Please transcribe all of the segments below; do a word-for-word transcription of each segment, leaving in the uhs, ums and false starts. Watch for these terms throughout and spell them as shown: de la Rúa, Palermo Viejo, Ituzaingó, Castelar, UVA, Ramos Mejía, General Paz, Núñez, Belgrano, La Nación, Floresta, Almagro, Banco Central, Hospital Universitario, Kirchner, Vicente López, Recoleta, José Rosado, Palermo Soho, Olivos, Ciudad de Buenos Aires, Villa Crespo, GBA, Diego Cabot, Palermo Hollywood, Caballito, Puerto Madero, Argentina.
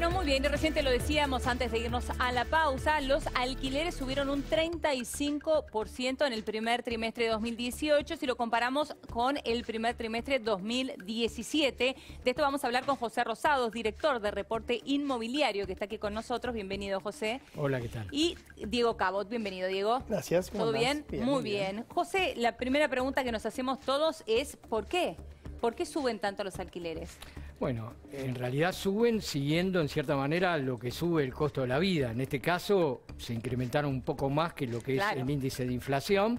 Bueno, muy bien, reciente lo decíamos antes de irnos a la pausa, los alquileres subieron un treinta y cinco por ciento en el primer trimestre de dos mil dieciocho, si lo comparamos con el primer trimestre de dos mil diecisiete. De esto vamos a hablar con José Rosado, director de Reporte Inmobiliario, que está aquí con nosotros. Bienvenido, José. Hola, ¿qué tal? Y Diego Cabot, bienvenido, Diego. Gracias. ¿Todo bien? bien? Muy bien. bien. José, la primera pregunta que nos hacemos todos es ¿por qué? ¿Por qué suben tanto los alquileres? Bueno, en realidad suben siguiendo en cierta manera lo que sube el costo de la vida. En este caso se incrementaron un poco más que lo que claro. es el índice de inflación,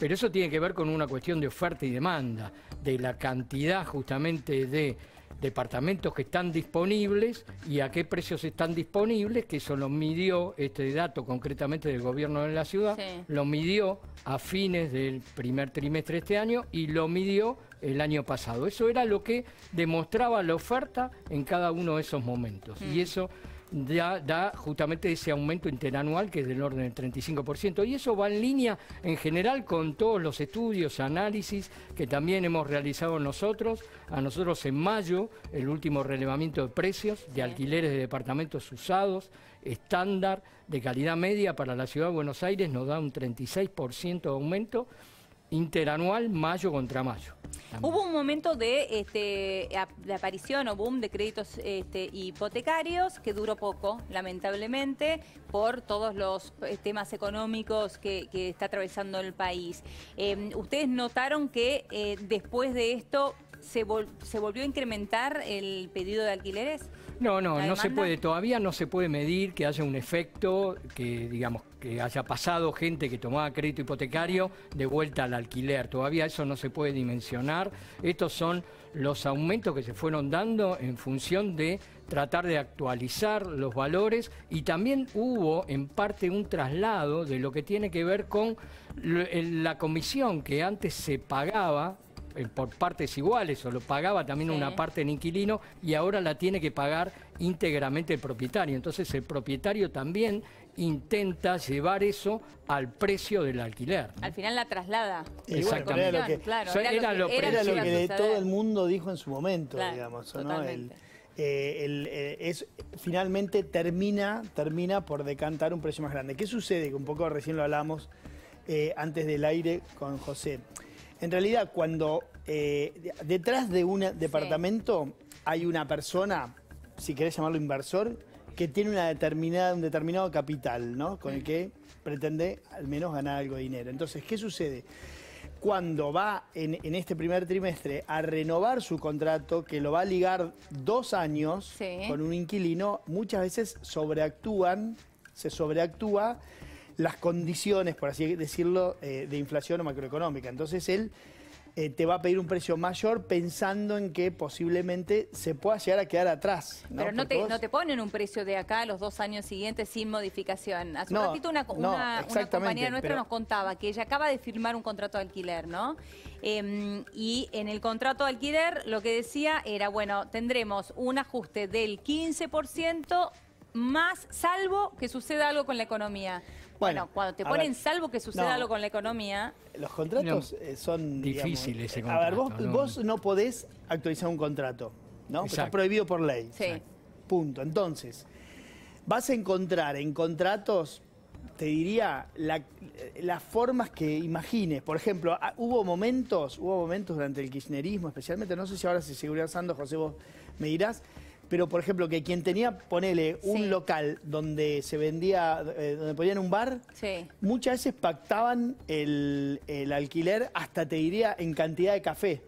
pero eso tiene que ver con una cuestión de oferta y demanda, de la cantidad justamente de departamentos que están disponibles y a qué precios están disponibles, que eso lo midió, este dato concretamente del gobierno de la ciudad, sí. lo midió a fines del primer trimestre de este año y lo midió el año pasado. Eso era lo que demostraba la oferta en cada uno de esos momentos. Mm. Y eso da, da justamente ese aumento interanual que es del orden del treinta y cinco por ciento. Y eso va en línea en general con todos los estudios, análisis que también hemos realizado nosotros. A nosotros en mayo, el último relevamiento de precios de alquileres de departamentos usados, estándar, de calidad media para la Ciudad de Buenos Aires, nos da un treinta y seis por ciento de aumento interanual, mayo contra mayo. También. Hubo un momento de, este, de aparición o boom de créditos este, hipotecarios que duró poco, lamentablemente, por todos los temas económicos que, que está atravesando el país. Eh, ¿Ustedes notaron que eh, después de esto se, vol se volvió a incrementar el pedido de alquileres? No, no, no se puede, todavía no se puede medir que haya un efecto, que digamos que haya pasado gente que tomaba crédito hipotecario de vuelta al alquiler. Todavía eso no se puede dimensionar. Estos son los aumentos que se fueron dando en función de tratar de actualizar los valores, y también hubo en parte un traslado de lo que tiene que ver con la comisión que antes se pagaba por partes iguales, o lo pagaba también sí. una parte el inquilino, y ahora la tiene que pagar íntegramente el propietario. Entonces el propietario también intenta llevar eso al precio del alquiler, ¿no? Al final la traslada. Exactamente. Bueno, era lo que, claro, o sea, era lo que, era lo que, era lo que todo el mundo dijo en su momento, claro, digamos. ¿No? El, eh, el, eh, es, finalmente termina, termina por decantar un precio más grande. ¿Qué sucede? Que un poco recién lo hablamos eh, antes del aire con José. En realidad, cuando eh, detrás de un departamento sí. hay una persona, si querés llamarlo inversor, que tiene una determinada, un determinado capital, ¿no? Con sí. el que pretende al menos ganar algo de dinero. Entonces, ¿qué sucede? Cuando va en, en este primer trimestre a renovar su contrato, que lo va a ligar dos años sí. con un inquilino, muchas veces sobreactúan, se sobreactúa las condiciones, por así decirlo, eh, de inflación o macroeconómica. Entonces él eh, te va a pedir un precio mayor pensando en que posiblemente se pueda llegar a quedar atrás, ¿no? Pero no te, vos... no te ponen un precio de acá a los dos años siguientes sin modificación. Hace no, un ratito una, una, no, una compañera nuestra pero... nos contaba que ella acaba de firmar un contrato de alquiler, ¿no? Eh, y en el contrato de alquiler lo que decía era, bueno, tendremos un ajuste del quince por ciento más, salvo que suceda algo con la economía. Bueno, bueno, cuando te ponen ver, salvo que suceda no, algo con la economía... Los contratos no, eh, son... Difíciles ese contrato. A ver, vos no, vos no podés actualizar un contrato, ¿no? Está prohibido por ley. Sí. Exacto. Punto. Entonces, vas a encontrar en contratos, te diría, la, las formas que imagines. Por ejemplo, hubo momentos, hubo momentos durante el kirchnerismo, especialmente, no sé si ahora se sigue usando, José, vos me dirás... Pero, por ejemplo, que quien tenía, ponele, un sí. local donde se vendía, eh, donde ponían un bar, sí. muchas veces pactaban el, el alquiler hasta, te diría, en cantidad de café.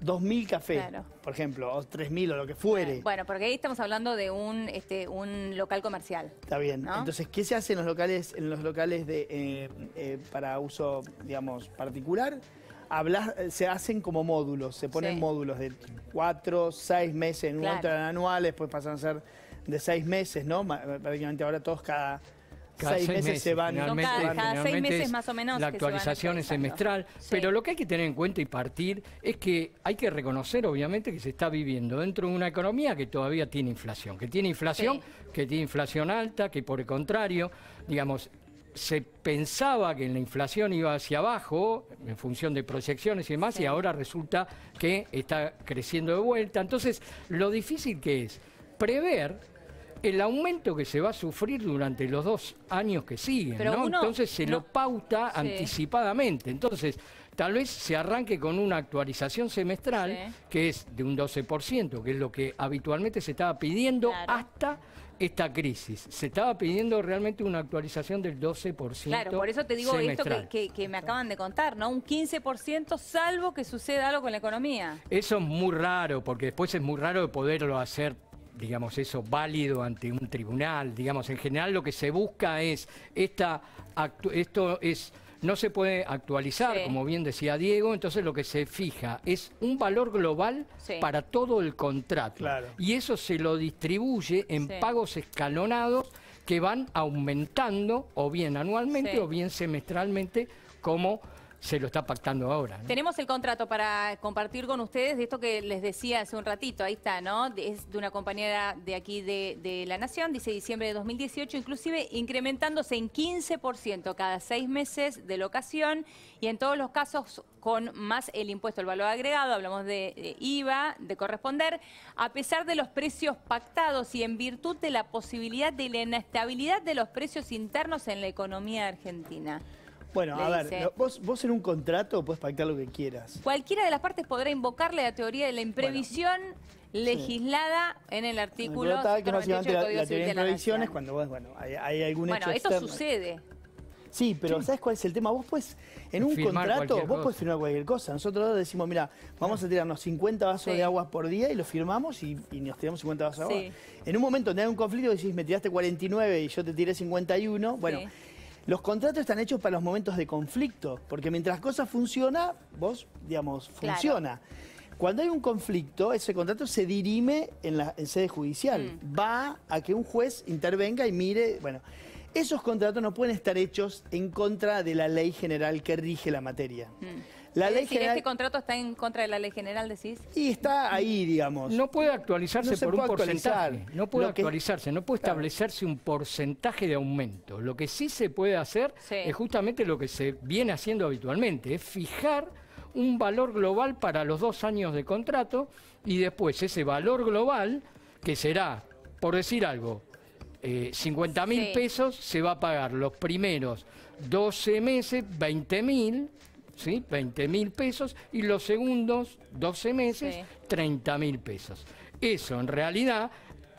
dos mil cafés, claro. por ejemplo, o tres mil o lo que fuere. Bueno, porque ahí estamos hablando de un, este, un local comercial. Está bien. ¿No? Entonces, ¿qué se hace en los locales, en los locales de, eh, eh, para uso, digamos, particular? Hablas, se hacen como módulos, se ponen sí. módulos de cuatro, seis meses, en claro. otra anuales, después pasan a ser de seis meses, ¿no? Prácticamente ahora todos cada... Cada seis, seis meses, meses se van. Finalmente, cada, cada finalmente seis meses es, más o menos. La actualización es semestral. Sí. Pero lo que hay que tener en cuenta y partir es que hay que reconocer, obviamente, que se está viviendo dentro de una economía que todavía tiene inflación. Que tiene inflación, sí. que tiene inflación alta, que por el contrario, digamos... Se pensaba que la inflación iba hacia abajo en función de proyecciones y demás, sí. y ahora resulta que está creciendo de vuelta. Entonces, lo difícil que es prever el aumento que se va a sufrir durante los dos años que siguen, ¿no? Uno, entonces se no, lo pauta sí. anticipadamente. Entonces, tal vez se arranque con una actualización semestral, sí. que es de un doce por ciento, que es lo que habitualmente se estaba pidiendo claro. hasta esta crisis. Se estaba pidiendo realmente una actualización del doce por ciento. Claro, por eso te digo semestral. esto que, que, que me acaban de contar, ¿no? Un quince por ciento salvo que suceda algo con la economía. Eso es muy raro, porque después es muy raro de poderlo hacer, digamos, eso válido ante un tribunal, digamos, en general lo que se busca es, esta actu esto es, no se puede actualizar, sí. como bien decía Diego, entonces lo que se fija es un valor global sí. para todo el contrato, claro. y eso se lo distribuye en sí. pagos escalonados que van aumentando o bien anualmente sí. o bien semestralmente, como se lo está pactando ahora, ¿no? Tenemos el contrato para compartir con ustedes de esto que les decía hace un ratito, ahí está, ¿no? Es de una compañera de aquí de, de La Nación, dice diciembre de dos mil dieciocho, inclusive incrementándose en quince por ciento cada seis meses de locación y en todos los casos con más el impuesto al valor agregado, hablamos de, de I V A, de corresponder, a pesar de los precios pactados y en virtud de la posibilidad de la inestabilidad de los precios internos en la economía argentina. Bueno, Le a dice, ver, vos, vos en un contrato podés pactar lo que quieras. Cualquiera de las partes podrá invocarle la teoría de la imprevisión bueno, legislada sí. en el artículo setenta y ocho del Código Civil de la Nación. Es cuando vos, bueno, hay, hay algún bueno, hecho esto externo. Sucede. Sí, pero sí. ¿sabés cuál es el tema? Vos puedes, en un contrato, vos cosa. podés firmar cualquier cosa. Nosotros decimos, mira, vamos a tirarnos cincuenta vasos sí. de agua por día y lo firmamos y, y nos tiramos cincuenta vasos sí. de agua. En un momento donde hay un conflicto decís, me tiraste cuarenta y nueve y yo te tiré cincuenta y uno, bueno... Sí. Los contratos están hechos para los momentos de conflicto, porque mientras cosas funcionan, vos, digamos, funciona. Claro. Cuando hay un conflicto, ese contrato se dirime en, la, en sede judicial. Mm. Va a que un juez intervenga y mire... Bueno, esos contratos no pueden estar hechos en contra de la ley general que rige la materia. Mm. La ley decir, general... ¿Este contrato está en contra de la ley general, decís? Y está ahí, digamos. No puede actualizarse no por puede un actualizar. porcentaje. No puede que... actualizarse, no puede claro. establecerse un porcentaje de aumento. Lo que sí se puede hacer sí. es justamente lo que se viene haciendo habitualmente, es fijar un valor global para los dos años de contrato y después ese valor global, que será, por decir algo, Eh, cincuenta mil sí. pesos se va a pagar los primeros doce meses, veinte mil, ¿sí? veinte mil pesos, y los segundos doce meses, sí. treinta mil pesos. Eso en realidad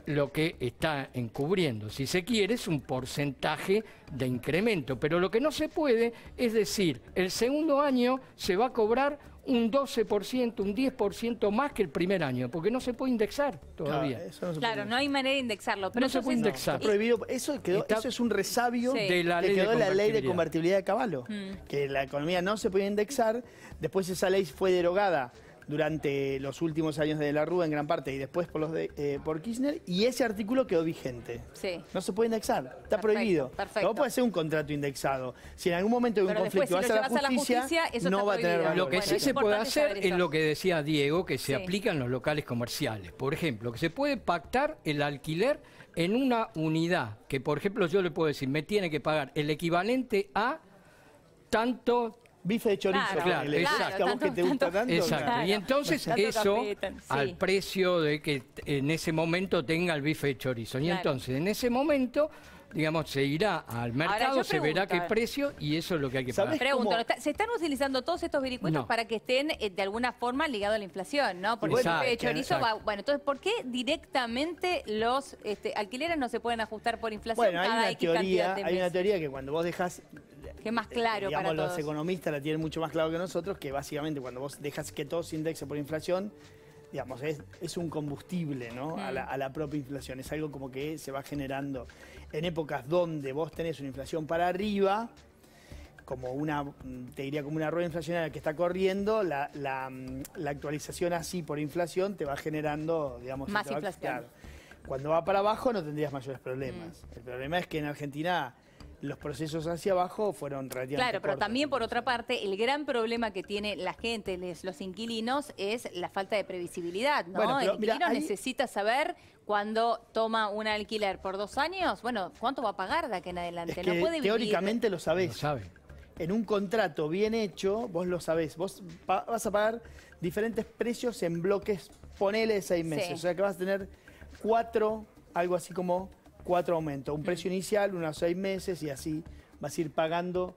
lo que está encubriendo, si se quiere, es un porcentaje de incremento, pero lo que no se puede es decir, el segundo año se va a cobrar un doce por ciento, un diez por ciento más que el primer año, porque no se puede indexar todavía. Claro, eso no, se puede claro, no hay manera de indexarlo. Pero no se puede es... indexar. Está prohibido. Eso, quedó, está... eso es un resabio sí. de la ley que quedó de la ley de convertibilidad de Caballo, mm. que la economía no se podía indexar, después esa ley fue derogada durante los últimos años de la Rúa en gran parte y después por los de, eh, por Kirchner, y ese artículo quedó vigente. Sí. No se puede indexar, está perfecto, prohibido. Perfecto. No puede ser un contrato indexado. Si en algún momento hay un Pero conflicto después, si vas a la justicia, a la justicia eso no va a tener valor. Lo que bueno, sí se puede hacer es lo que decía Diego, que se sí. aplica en los locales comerciales. Por ejemplo, que se puede pactar el alquiler en una unidad, que por ejemplo yo le puedo decir, me tiene que pagar el equivalente a tanto... Bife de chorizo, claro, claro, exacto. Tanto, que te gusta tanto, exacto. Claro. Y entonces tanto eso, café, tan, sí. al precio de que en ese momento tenga el bife de chorizo. Y claro. entonces, en ese momento, digamos, se irá al mercado, pregunto, se verá qué precio y eso es lo que hay que pagar. Pregunto, ¿se están utilizando todos estos vericuetos no. para que estén eh, de alguna forma ligados a la inflación, no? Porque exacto, el bife de chorizo va, bueno, entonces, ¿por qué directamente los este, alquileres no se pueden ajustar por inflación bueno, cada hay una X teoría, cantidad de meses? Hay una teoría que cuando vos dejás... Que más claro digamos, para todos. Los economistas la tienen mucho más claro que nosotros, que básicamente cuando vos dejas que todo se indexe por inflación, digamos, es, es un combustible, ¿no? Mm. A, la, a la propia inflación. Es algo como que se va generando en épocas donde vos tenés una inflación para arriba, como una, te diría como una rueda inflacionaria que está corriendo, la, la, la actualización así por inflación te va generando, digamos... Más inflación. Cuando va para abajo no tendrías mayores problemas. Mm. El problema es que en Argentina... Los procesos hacia abajo fueron relativamente Claro, pero cortos. También por otra parte, el gran problema que tiene la gente, les, los inquilinos, es la falta de previsibilidad, ¿no? Bueno, pero, el inquilino mirá, ahí... necesita saber cuando toma un alquiler por dos años, bueno, ¿cuánto va a pagar de aquí en adelante? Es que no puede teóricamente vivir... lo sabés. Lo sabe. En un contrato bien hecho, vos lo sabés. Vos vas a pagar diferentes precios en bloques, ponele de seis meses. Sí. O sea que vas a tener cuatro algo así como cuatro aumentos. Un precio inicial, unos seis meses y así vas a ir pagando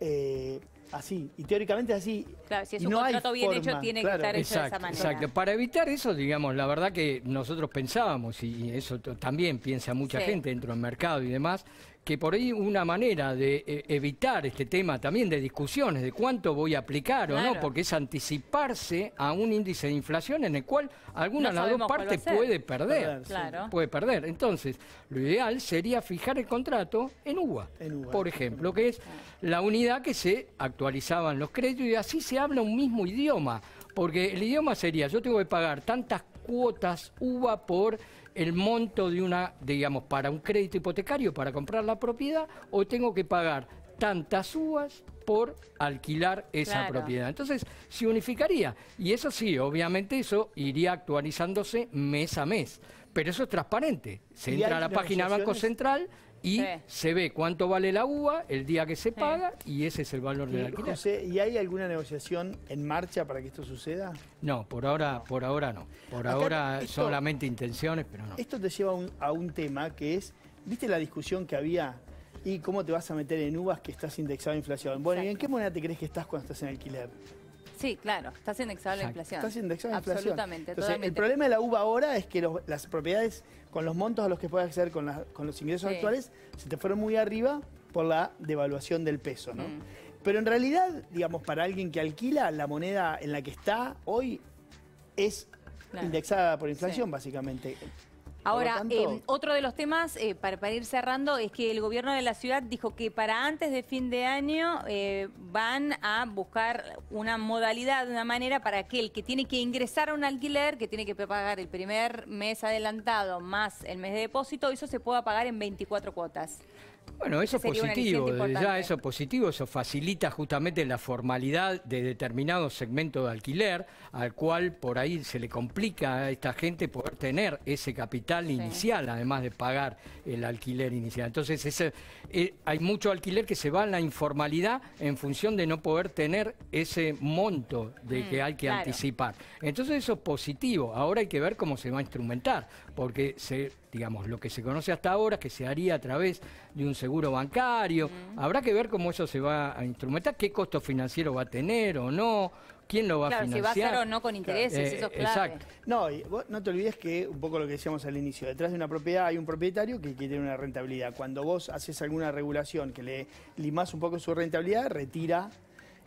eh, así. Y teóricamente así. Claro, si es un no contrato bien forma. hecho, tiene claro. que estar hecho exacto, de esa manera. Exacto. Para evitar eso, digamos, la verdad que nosotros pensábamos, y eso también piensa mucha sí. gente dentro del mercado y demás, que por ahí una manera de eh, evitar este tema también de discusiones de cuánto voy a aplicar claro. o no, porque es anticiparse a un índice de inflación en el cual alguna de no las dos partes puede perder. Claro. Sí, puede perder. Entonces, lo ideal sería fijar el contrato en U V A, en U V A, por ejemplo, que es la unidad que se actualizaban los créditos y así se habla un mismo idioma, porque el idioma sería, yo tengo que pagar tantas cuotas U V A por el monto de una, digamos, para un crédito hipotecario, para comprar la propiedad, o tengo que pagar tantas U V As por alquilar esa claro. propiedad. Entonces, se unificaría. Y eso sí, obviamente eso iría actualizándose mes a mes. Pero eso es transparente. Se entra a la página del Banco Central y sí. se ve cuánto vale la U V A el día que se sí. paga y ese es el valor del alquiler. José, ¿y hay alguna negociación en marcha para que esto suceda? No, por ahora no. Por ahora, no. Por ahora esto, solamente intenciones, pero no. Esto te lleva un, a un tema que es, ¿viste la discusión que había? ¿Y cómo te vas a meter en U V As que estás indexado a inflación? Bueno, exacto. ¿y en qué moneda te crees que estás cuando estás en alquiler? Sí, claro, estás indexado a la inflación. Estás indexado a la inflación. Absolutamente, entonces, totalmente. El problema de la U V A ahora es que los, las propiedades, con los montos a los que puedes acceder con, la, con los ingresos sí. actuales, se te fueron muy arriba por la devaluación del peso, ¿no? Mm. Pero en realidad, digamos, para alguien que alquila, la moneda en la que está hoy es claro. indexada por inflación, sí. básicamente. Ahora, tanto... eh, otro de los temas, eh, para, para ir cerrando, es que el gobierno de la ciudad dijo que para antes de fin de año eh, van a buscar una modalidad, una manera para aquel que tiene que ingresar a un alquiler, que tiene que pagar el primer mes adelantado más el mes de depósito, eso se pueda pagar en veinticuatro cuotas. Bueno, eso es positivo, desde ya eso es positivo, eso facilita justamente la formalidad de determinado segmento de alquiler, al cual por ahí se le complica a esta gente poder tener ese capital sí. inicial, además de pagar el alquiler inicial. Entonces, ese, eh, hay mucho alquiler que se va en la informalidad en función de no poder tener ese monto de mm, que hay que claro. anticipar. Entonces, eso es positivo. Ahora hay que ver cómo se va a instrumentar, porque se... digamos, lo que se conoce hasta ahora, que se haría a través de un seguro bancario. Mm. Habrá que ver cómo eso se va a instrumentar, qué costo financiero va a tener o no, quién lo va claro, a financiar. Si va a ser o no con intereses, claro. eh, eso es clave. Exacto. No, y vos no te olvides que, un poco lo que decíamos al inicio, detrás de una propiedad hay un propietario que, que tiene una rentabilidad. Cuando vos haces alguna regulación que le limás un poco su rentabilidad, retira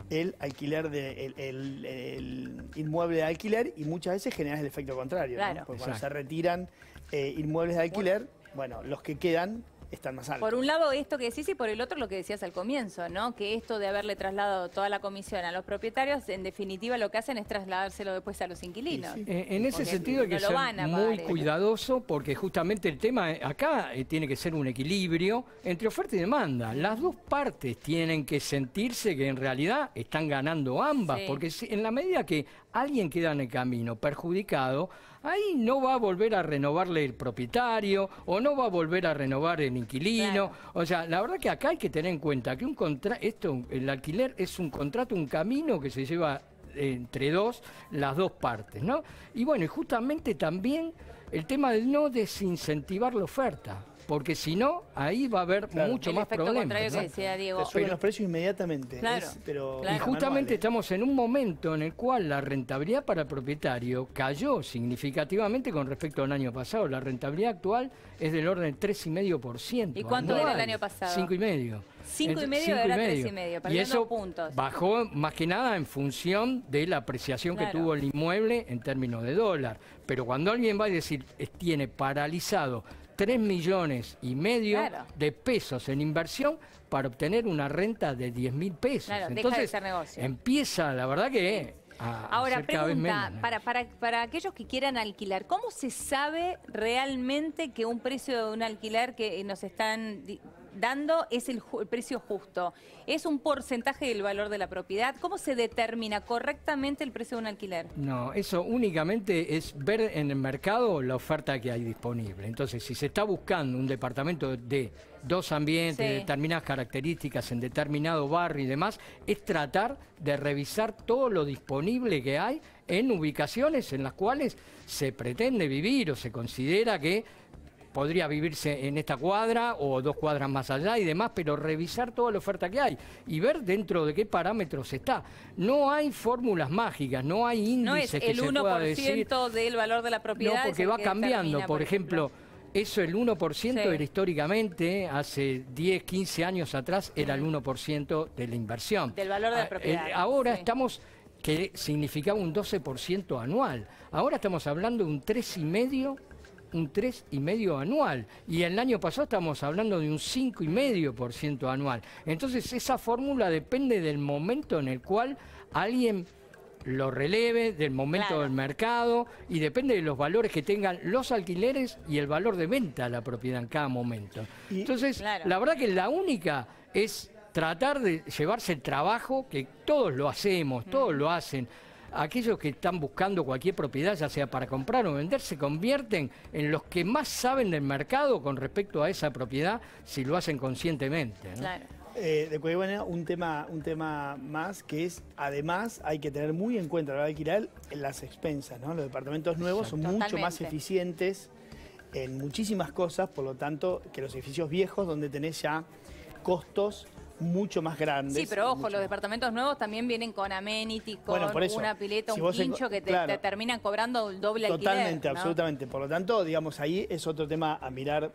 el alquiler de el, el, el inmueble de alquiler y muchas veces generas el efecto contrario, claro. ¿no? Porque exacto. cuando se retiran eh, inmuebles de alquiler, bueno, los que quedan están más altos. Por un lado esto que decís y por el otro lo que decías al comienzo, ¿no? Que esto de haberle trasladado toda la comisión a los propietarios, en definitiva lo que hacen es trasladárselo después a los inquilinos. Sí, sí. En, en ese sentido hay que ser muy cuidadoso porque justamente el tema acá eh, tiene que ser un equilibrio entre oferta y demanda. Las dos partes tienen que sentirse que en realidad están ganando ambas, sí. porque si, en la medida que alguien queda en el camino perjudicado, ahí no va a volver a renovarle el propietario o no va a volver a renovar el inquilino. Claro. O sea, la verdad que acá hay que tener en cuenta que un contra esto, el alquiler es un contrato, un camino que se lleva entre dos, las dos partes, ¿no? Y bueno, y justamente también el tema de no desincentivar la oferta. Porque si no, ahí va a haber claro, mucho más problemas. El efecto contrario que decía Diego. Suben los precios inmediatamente. Claro, es, pero claro. Y justamente estamos en un momento en el cual la rentabilidad para el propietario cayó significativamente con respecto al año pasado. La rentabilidad actual es del orden del tres coma cinco por ciento. ¿Y cuánto anual, era el año pasado? cinco coma cinco por ciento. cinco coma cinco era tres coma cinco, perdiendo puntos. Bajó más que nada en función de la apreciación claro. que tuvo el inmueble en términos de dólar. Pero cuando alguien va a decir, tiene paralizado tres millones y medio claro. de pesos en inversión para obtener una renta de diez mil pesos. Claro, entonces, deja de ser negocio. Empieza, la verdad que... A ahora, pregunta, menos, ¿eh? para, para, para aquellos que quieran alquilar, ¿cómo se sabe realmente que un precio de un alquiler que nos están dando es el, el precio justo? ¿Es un porcentaje del valor de la propiedad? ¿Cómo se determina correctamente el precio de un alquiler? No, eso únicamente es ver en el mercado la oferta que hay disponible. Entonces, si se está buscando un departamento de dos ambientes, sí. de determinadas características en determinado barrio y demás, es tratar de revisar todo lo disponible que hay en ubicaciones en las cuales se pretende vivir o se considera que podría vivirse en esta cuadra o dos cuadras más allá y demás, pero revisar toda la oferta que hay y ver dentro de qué parámetros está. No hay fórmulas mágicas, no hay índices no es que el se pueda decir. No es el uno por ciento del valor de la propiedad. No, porque va cambiando, por, por ejemplo... ejemplo Eso el uno por ciento sí. era históricamente, hace diez, quince años atrás, era el uno por ciento de la inversión. Del valor de la propiedad. Ahora sí. estamos, que significaba un doce por ciento anual. Ahora estamos hablando de un tres coma cinco por ciento. Un tres coma cinco por ciento anual, y el año pasado estamos hablando de un cinco coma cinco por ciento anual. Entonces esa fórmula depende del momento en el cual alguien lo releve, del momento claro. del mercado, y depende de los valores que tengan los alquileres y el valor de venta de la propiedad en cada momento. ¿Y? Entonces, claro. la verdad que la única es tratar de llevarse el trabajo, que todos lo hacemos, todos mm. lo hacen. Aquellos que están buscando cualquier propiedad, ya sea para comprar o vender, se convierten en los que más saben del mercado con respecto a esa propiedad, si lo hacen conscientemente, ¿no? Claro. Eh, de cualquier manera, un tema, un tema más que es, además, hay que tener muy en cuenta a la hora de alquilar las expensas, ¿no? Los departamentos nuevos son Totalmente. mucho más eficientes en muchísimas cosas, por lo tanto, que los edificios viejos, donde tenés ya costos mucho más grandes. Sí, pero ojo, los más. departamentos nuevos también vienen con amenity, con bueno, por eso, una pileta, si un quincho que te, claro, te terminan cobrando el doble alquiler. Totalmente, ¿no? Absolutamente. Por lo tanto, digamos, ahí es otro tema a mirar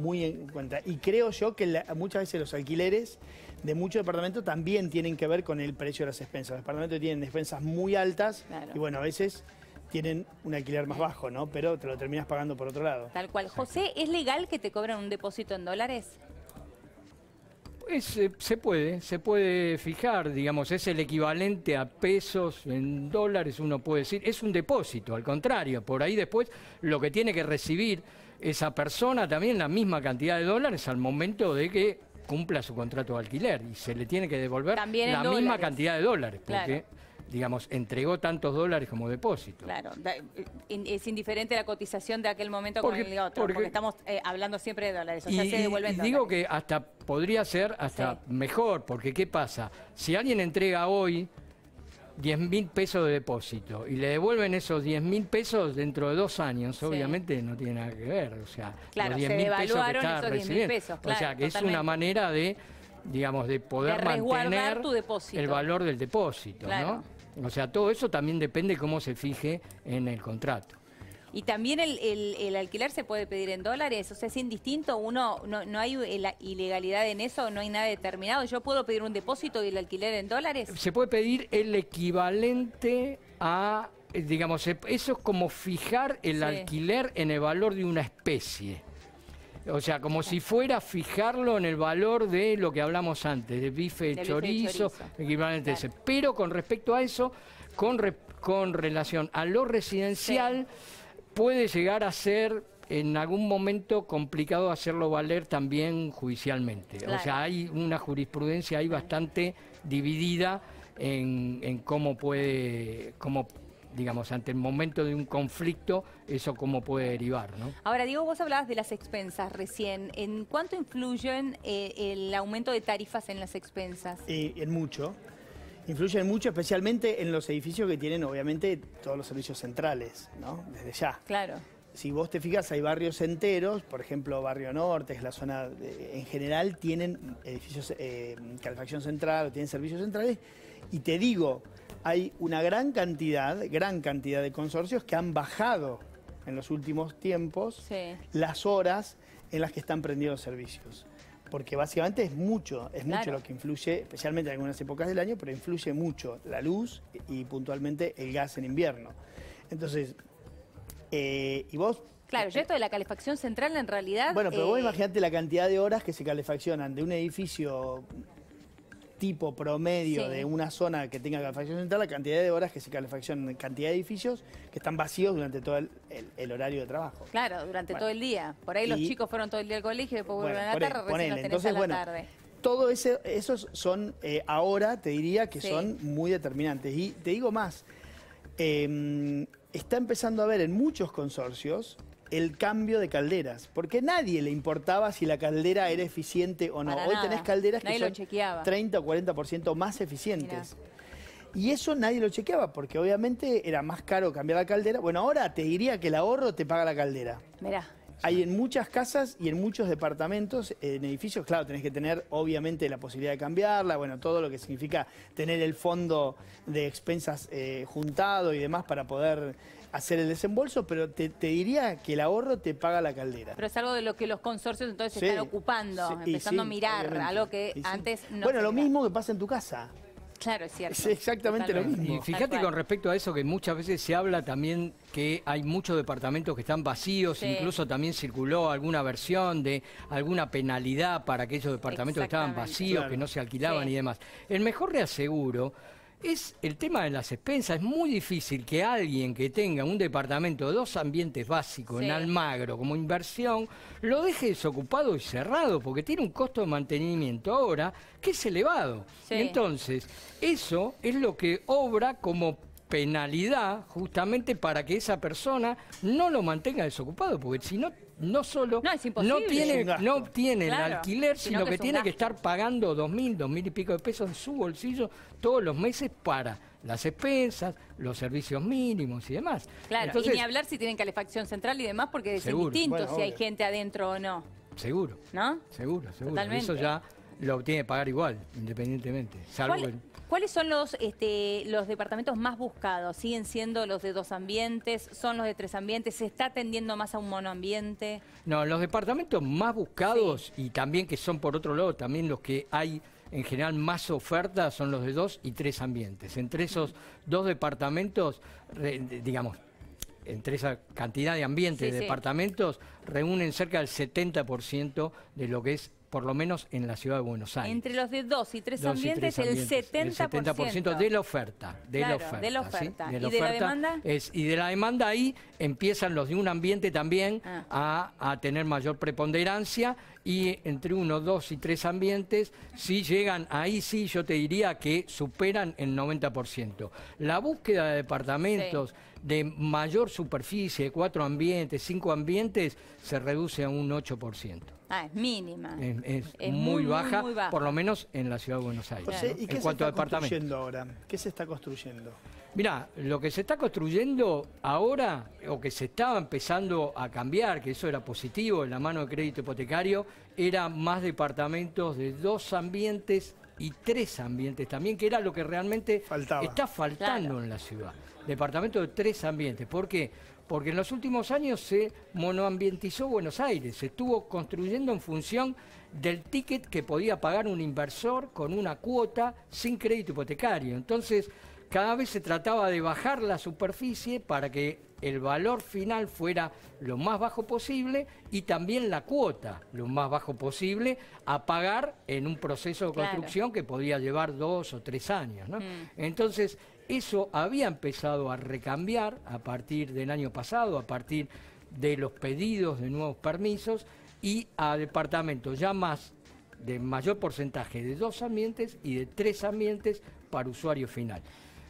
muy en cuenta. Y creo yo que la, muchas veces los alquileres de muchos departamentos también tienen que ver con el precio de las expensas. Los departamentos tienen expensas muy altas claro. y bueno, a veces tienen un alquiler más bajo, ¿no? Pero te lo terminas pagando por otro lado. Tal cual. Exacto. José, ¿es legal que te cobren un depósito en dólares? Es, se puede, se puede fijar, digamos, es el equivalente a pesos, en dólares uno puede decir, es un depósito, al contrario, por ahí después lo que tiene que recibir esa persona también la misma cantidad de dólares al momento de que cumpla su contrato de alquiler y se le tiene que devolver también la misma cantidad de dólares, porque... Claro. digamos, entregó tantos dólares como depósito. Claro, es indiferente la cotización de aquel momento porque, con el otro, porque, porque estamos eh, hablando siempre de dólares, o sea, y, se devuelven dólares. Digo que hasta podría ser hasta sí. mejor, porque ¿qué pasa? Si alguien entrega hoy diez mil pesos de depósito y le devuelven esos diez mil pesos dentro de dos años, obviamente sí. no tiene nada que ver, o sea, claro, los diez mil pesos que está recibiendo. Pesos, claro, o sea, que totalmente. es una manera de, digamos, de poder de mantener tu depósito. el valor del depósito, claro. ¿no? O sea, todo eso también depende cómo se fije en el contrato. Y también el, el, el alquiler se puede pedir en dólares, o sea, es indistinto, uno no, no hay ilegalidad en eso, no hay nada determinado. ¿Yo puedo pedir un depósito y el alquiler en dólares? Se puede pedir el equivalente a, digamos, eso es como fijar el sí. alquiler en el valor de una especie. O sea, como si fuera fijarlo en el valor de lo que hablamos antes, de bife, de chorizo, bife de chorizo, equivalente claro. a ese. Pero con respecto a eso, con, re, con relación a lo residencial, sí. puede llegar a ser en algún momento complicado hacerlo valer también judicialmente. Claro. O sea, hay una jurisprudencia ahí bastante dividida en, en cómo puede... Cómo, digamos, ante el momento de un conflicto, eso cómo puede derivar, ¿no? Ahora, Diego, vos hablabas de las expensas recién. ¿En cuánto influyen eh, el aumento de tarifas en las expensas? Eh, en mucho. Influyen mucho, especialmente en los edificios que tienen, obviamente, todos los servicios centrales, ¿no? Desde ya. Claro. Si vos te fijas, hay barrios enteros, por ejemplo, Barrio Norte, es la zona, de, en general, tienen edificios, eh, calefacción central, tienen servicios centrales, y te digo... Hay una gran cantidad, gran cantidad de consorcios que han bajado en los últimos tiempos sí. las horas en las que están prendidos servicios. Porque básicamente es mucho, es claro. mucho lo que influye, especialmente en algunas épocas del año, pero influye mucho la luz y, y puntualmente el gas en invierno. Entonces, eh, y vos... Claro, yo esto de la calefacción central en realidad... Bueno, pero eh... vos imaginate la cantidad de horas que se calefaccionan de un edificio... tipo promedio sí. de una zona que tenga calefacción central, la cantidad de horas que se calefaccionan, cantidad de edificios que están vacíos durante todo el, el, el horario de trabajo. Claro, durante bueno. todo el día. Por ahí y, los chicos fueron todo el día al colegio, después bueno, vuelven a la tarde, recién los tenés a la bueno, tarde. Todo ese, esos son, eh, ahora te diría que sí. son muy determinantes. Y te digo más, eh, está empezando a haber en muchos consorcios el cambio de calderas, porque nadie le importaba si la caldera era eficiente o no. Para Hoy nada. tenés calderas nadie que son chequeaba. treinta o cuarenta por ciento más eficientes. Mirá. Y eso nadie lo chequeaba, porque obviamente era más caro cambiar la caldera. Bueno, ahora te diría que el ahorro te paga la caldera. Mirá. Hay en muchas casas y en muchos departamentos, en edificios, claro, tenés que tener obviamente la posibilidad de cambiarla, bueno, todo lo que significa tener el fondo de expensas eh, juntado y demás para poder hacer el desembolso, pero te, te diría que el ahorro te paga la caldera. Pero es algo de lo que los consorcios entonces se sí, están ocupando, sí, empezando sí, a mirar, obviamente. Algo que sí. antes no. Bueno, lo mismo que pasa en tu casa. Claro, es cierto. Es exactamente lo mismo. Y fíjate con respecto a eso que muchas veces se habla también que hay muchos departamentos que están vacíos, sí. incluso también circuló alguna versión de alguna penalidad para aquellos departamentos que estaban vacíos, claro. que no se alquilaban sí. y demás. El mejor reaseguro es el tema de las expensas. Es muy difícil que alguien que tenga un departamento de dos ambientes básicos sí. en Almagro como inversión lo deje desocupado y cerrado porque tiene un costo de mantenimiento ahora que es elevado. Sí. Y entonces, eso es lo que obra como penalidad justamente para que esa persona no lo mantenga desocupado, porque si no, no solo no, es imposible. no tiene, no obtiene claro. el alquiler, sino, sino que, que tiene gasto. que estar pagando dos mil, dos mil y pico de pesos en su bolsillo todos los meses para las expensas, los servicios mínimos y demás. Claro, entonces, y ni hablar si tienen calefacción central y demás, porque es seguro. distinto bueno, si obvio. hay gente adentro o no. Seguro. ¿No? Seguro, seguro. Totalmente. Eso ya lo obtiene pagar igual, independientemente. Salvo ¿Cuál? el... ¿Cuáles son los, este, los departamentos más buscados? ¿Siguen siendo los de dos ambientes? ¿Son los de tres ambientes? ¿Se está tendiendo más a un monoambiente? No, los departamentos más buscados sí. y también que son por otro lado también los que hay en general más ofertas son los de dos y tres ambientes. Entre esos dos departamentos, digamos, entre esa cantidad de ambientes, sí, de sí. departamentos, reúnen cerca del setenta por ciento de lo que es por lo menos en la Ciudad de Buenos Aires. Entre los de dos y tres, dos ambientes, y tres ambientes, el setenta por ciento. El setenta por ciento de la oferta. De claro, la oferta. De la oferta. ¿sí? De la ¿Y oferta de la demanda? Es, y de la demanda ahí empiezan los de un ambiente también ah. a, a tener mayor preponderancia y entre uno, dos y tres ambientes, si llegan, ahí sí yo te diría que superan el noventa por ciento. La búsqueda de departamentos sí. de mayor superficie, de cuatro ambientes, cinco ambientes, se reduce a un ocho por ciento. Ah, es mínima. Es, es, es muy, muy, baja, muy baja, por lo menos en la Ciudad de Buenos Aires. José, ¿y en qué cuanto se está a construyendo ahora? ¿Qué se está construyendo? Mirá, lo que se está construyendo ahora, o que se estaba empezando a cambiar, que eso era positivo en la mano de crédito hipotecario, era más departamentos de dos ambientes y tres ambientes también, que era lo que realmente Faltaba. está faltando claro. en la ciudad. Departamentos de tres ambientes. ¿Por qué? Porque en los últimos años se monoambientizó Buenos Aires, se estuvo construyendo en función del ticket que podía pagar un inversor con una cuota sin crédito hipotecario. Entonces, cada vez se trataba de bajar la superficie para que el valor final fuera lo más bajo posible y también la cuota lo más bajo posible a pagar en un proceso de construcción claro. que podía llevar dos o tres años, ¿no? Mm. Entonces, eso había empezado a recambiar a partir del año pasado, a partir de los pedidos de nuevos permisos y a departamentos ya más de mayor porcentaje de dos ambientes y de tres ambientes para usuario final.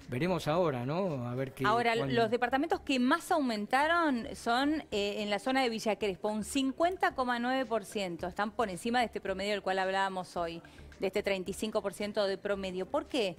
Veremos ahora, ¿no? A ver qué. Ahora, cuál... los departamentos que más aumentaron son eh, en la zona de Villa Crespo, un cincuenta coma nueve por ciento. Están por encima de este promedio del cual hablábamos hoy, de este treinta y cinco por ciento de promedio. ¿Por qué?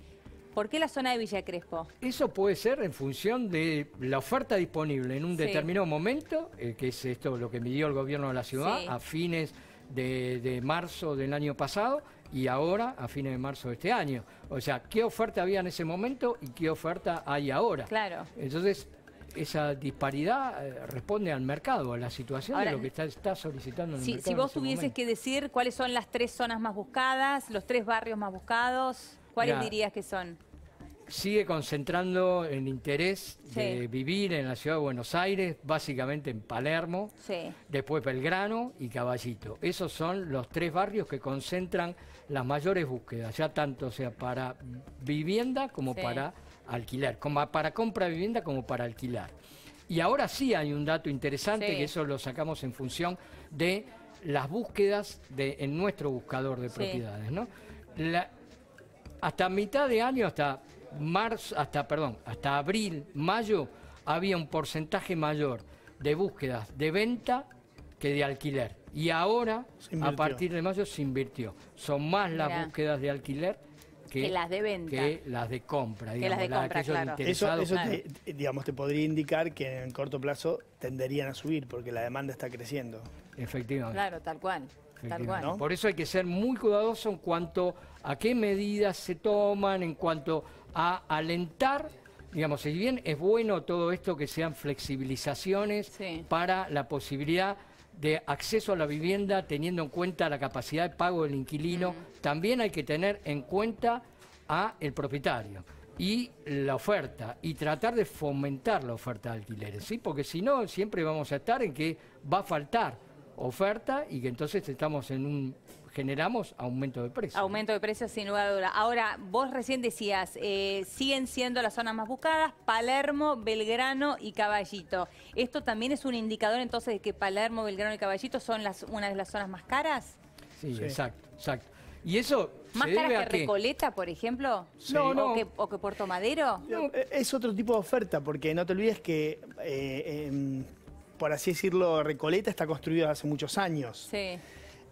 ¿Por qué la zona de Villa Crespo? Eso puede ser en función de la oferta disponible en un sí. determinado momento, eh, que es esto lo que midió el gobierno de la ciudad sí. a fines de, de marzo del año pasado. Y ahora, a fines de marzo de este año. O sea, ¿qué oferta había en ese momento y qué oferta hay ahora? Claro. Entonces, esa disparidad eh, responde al mercado, a la situación ahora, de lo que está, está solicitando el si, mercado. Si vos tuvieses momento. que decir cuáles son las tres zonas más buscadas, los tres barrios más buscados, ¿cuáles ya. dirías que son? Sigue concentrando el interés sí. de vivir en la Ciudad de Buenos Aires, básicamente en Palermo, sí. después Belgrano y Caballito. Esos son los tres barrios que concentran las mayores búsquedas, ya tanto sea para vivienda como sí. para alquilar, como para compra de vivienda como para alquilar. Y ahora sí hay un dato interesante, sí. que eso lo sacamos en función de las búsquedas de, en nuestro buscador de sí. propiedades, ¿no? La, hasta mitad de año, hasta... Marzo, hasta, perdón, hasta abril, mayo, había un porcentaje mayor de búsquedas de venta que de alquiler. Y ahora, a partir de mayo, se invirtió. Son más las Mirá. búsquedas de alquiler que, que las de venta, que las de compra, digamos, que las de la, compra, claro. Eso, eso claro. Te, digamos, te podría indicar que en corto plazo tenderían a subir porque la demanda está creciendo. Efectivamente. Claro, tal cual. Tal cual. ¿No? Por eso hay que ser muy cuidadoso en cuanto a qué medidas se toman, en cuanto a alentar, digamos, si bien es bueno todo esto que sean flexibilizaciones sí. para la posibilidad de acceso a la vivienda teniendo en cuenta la capacidad de pago del inquilino, mm. también hay que tener en cuenta a el propietario y la oferta y tratar de fomentar la oferta de alquileres, ¿sí? Porque si no siempre vamos a estar en que va a faltar oferta y que entonces estamos en un generamos aumento de precios. Aumento de precios sin lugar a duda. Ahora, vos recién decías, eh, siguen siendo las zonas más buscadas, Palermo, Belgrano y Caballito. ¿Esto también es un indicador entonces de que Palermo, Belgrano y Caballito son las una de las zonas más caras? Sí, sí. exacto, exacto. Y eso ¿Más se caras debe que a Recoleta, que... por ejemplo? Sí. No, no. ¿O que, o que Puerto Madero? No, es otro tipo de oferta, porque no te olvides que... Eh, eh, por así decirlo, Recoleta está construida hace muchos años. Sí.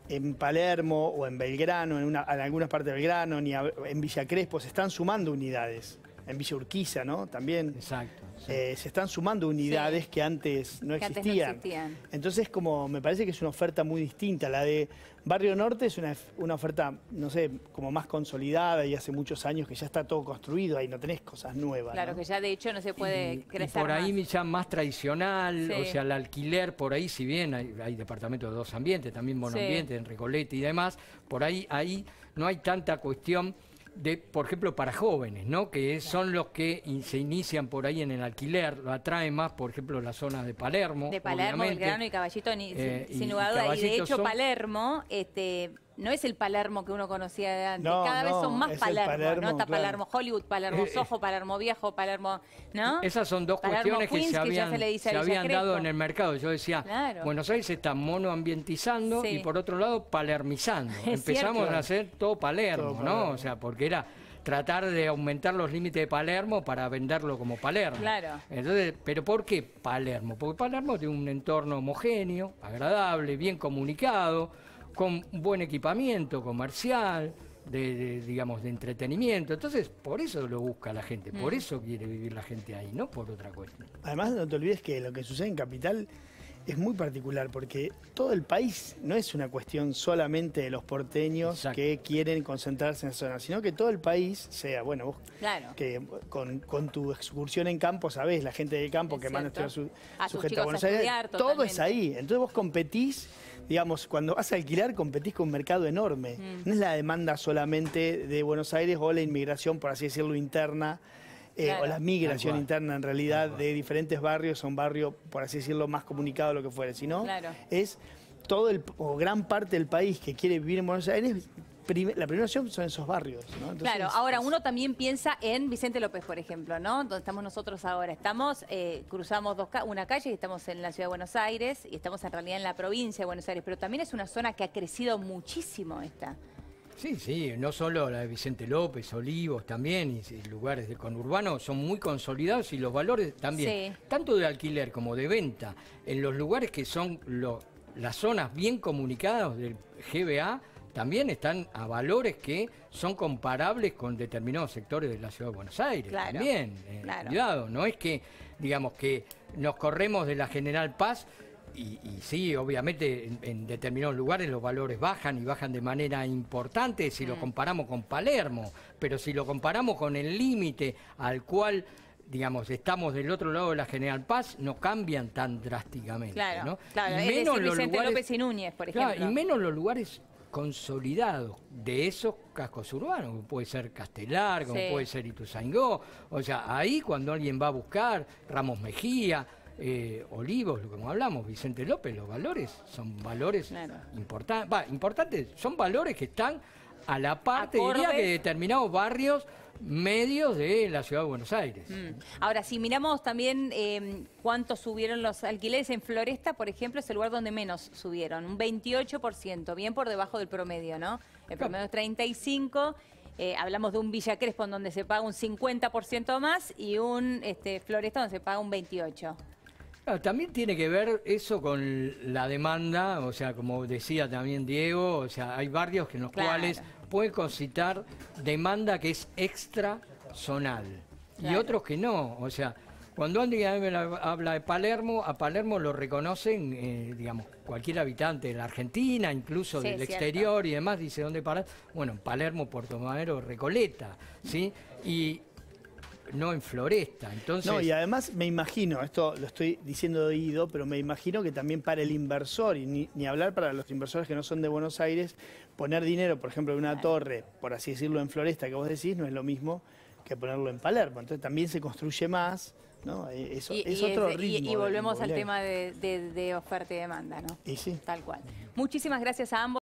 En Palermo o en Belgrano, en, una, en algunas partes de Belgrano, ni a, en Villa Crespo, se están sumando unidades. En Villa Urquiza, ¿no? También. Exacto. Sí. Eh, se están sumando unidades sí. que antes no que existían. Antes no existían. Entonces, como me parece que es una oferta muy distinta. La de Barrio Norte es una, una oferta, no sé, como más consolidada y hace muchos años que ya está todo construido, ahí no tenés cosas nuevas. Claro, ¿no? Que ya de hecho no se puede y, crecer. Y por ahí más. ya más tradicional, sí. o sea, el alquiler por ahí, si bien hay, hay departamentos de dos ambientes, también monoambiente, sí. en Recoleta y demás, por ahí, ahí no hay tanta cuestión. De, por ejemplo, para jóvenes, ¿no? Que son los que in, se inician por ahí en el alquiler, lo atrae más, por ejemplo, las zonas de Palermo. De Palermo, Belgrano y Caballito, ni, eh, sin, y, sin lugar a dudas. Y de hecho, son... Palermo, este, no es el Palermo que uno conocía de antes. No, Cada no, vez son más Palermo, Palermo, ¿no? Está claro. Palermo Hollywood, Palermo Soho, Palermo Viejo, Palermo, ¿no? Esas son dos Palermo cuestiones Queens, que se habían, que se se habían dado en el mercado. Yo decía, claro. Buenos Aires se está monoambientizando sí. y por otro lado palermizando. Empezamos cierto. a hacer todo Palermo, todo ¿no? Palermo. O sea, porque era tratar de aumentar los límites de Palermo para venderlo como Palermo. Claro. Entonces, ¿pero por qué Palermo? Porque Palermo tiene un entorno homogéneo, agradable, bien comunicado, con buen equipamiento comercial, de, de, digamos, de entretenimiento. Entonces, por eso lo busca la gente, por eso quiere vivir la gente ahí, no por otra cuestión. Además, no te olvides que lo que sucede en Capital es muy particular, porque todo el país no es una cuestión solamente de los porteños Exacto. que quieren concentrarse en esa zona, sino que todo el país sea, bueno, vos claro. que con, con tu excursión en campo, sabés, la gente del campo es que manda a su, a sus chicos a Buenos Aires, todo totalmente. es ahí. Entonces vos competís, digamos, cuando vas a alquilar, competís con un mercado enorme. Mm. No es la demanda solamente de Buenos Aires o la inmigración, por así decirlo, interna, Eh, claro. o la migración claro. interna, en realidad, claro. de diferentes barrios a un barrio, por así decirlo, más comunicado, lo que fuere. Sino claro. es todo el, o gran parte del país que quiere vivir en Buenos Aires, prim, la primera opción son esos barrios, ¿no? Entonces, claro, ahora uno también piensa en Vicente López, por ejemplo, ¿no? Donde estamos nosotros ahora. Estamos, eh, cruzamos dos, una calle y estamos en la Ciudad de Buenos Aires, y estamos en realidad en la provincia de Buenos Aires, pero también es una zona que ha crecido muchísimo esta. Sí, sí, no solo la de Vicente López, Olivos también, y, y lugares de conurbano son muy consolidados y los valores también, sí. tanto de alquiler como de venta, en los lugares que son lo, las zonas bien comunicadas del G B A, también están a valores que son comparables con determinados sectores de la Ciudad de Buenos Aires, claro, también, eh, claro. cuidado, no es que, digamos, que nos corremos de la General Paz. Y, y sí, obviamente en, en determinados lugares los valores bajan y bajan de manera importante si mm. lo comparamos con Palermo, pero si lo comparamos con el límite al cual, digamos, estamos del otro lado de la General Paz, no cambian tan drásticamente. Claro, ¿no? claro, y menos es decir, los Vicente lugares, López y Núñez, por ejemplo. Claro, y menos los lugares consolidados de esos cascos urbanos, como puede ser Castelar, como sí. puede ser Ituzaingó, o sea, ahí cuando alguien va a buscar, Ramos Mejía, Eh, Olivos, lo que hablamos, Vicente López, los valores son valores claro. importan bah, importantes, son valores que están a la par, te diría, que de determinados barrios medios de la Ciudad de Buenos Aires. Mm. Ahora, si miramos también eh, cuánto subieron los alquileres en Floresta, por ejemplo, es el lugar donde menos subieron, un veintiocho por ciento, bien por debajo del promedio, ¿no? El promedio es treinta y cinco por ciento. Eh, hablamos de un Villa Crespo en donde se paga un cincuenta por ciento más y un este, Floresta donde se paga un veintiocho por ciento. También tiene que ver eso con la demanda, o sea, como decía también Diego, o sea, hay barrios en los claro. cuales puede concitar demanda que es extrazonal, claro, y otros que no. O sea, cuando alguien habla de Palermo, a Palermo lo reconocen, eh, digamos, cualquier habitante de la Argentina, incluso sí, del cierto. exterior y demás, dice, ¿dónde Palermo? Bueno, Palermo, Puerto Madero, Recoleta, ¿sí? Y no en Floresta, entonces... No, y además me imagino, esto lo estoy diciendo de oído, pero me imagino que también para el inversor, y ni, ni hablar para los inversores que no son de Buenos Aires, poner dinero, por ejemplo, en una torre, por así decirlo, en Floresta, que vos decís, no es lo mismo que ponerlo en Palermo. Entonces también se construye más, ¿no? Eso, y, es y otro es, ritmo. Y, y volvemos al tema de, de, de oferta y demanda, ¿no? Y sí. Tal cual. Muchísimas gracias a ambos.